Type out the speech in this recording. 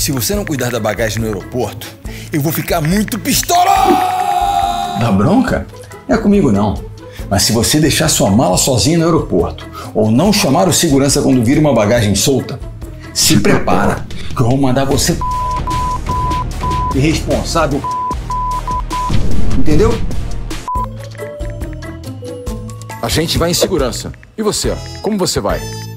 Se você não cuidar da bagagem no aeroporto, eu vou ficar muito pistola! Dá bronca? Não é comigo não. Mas se você deixar sua mala sozinha no aeroporto ou não chamar o segurança quando vir uma bagagem solta, se prepara que eu vou mandar você irresponsável. Entendeu? A gente vai em segurança. E você, ó? Como você vai?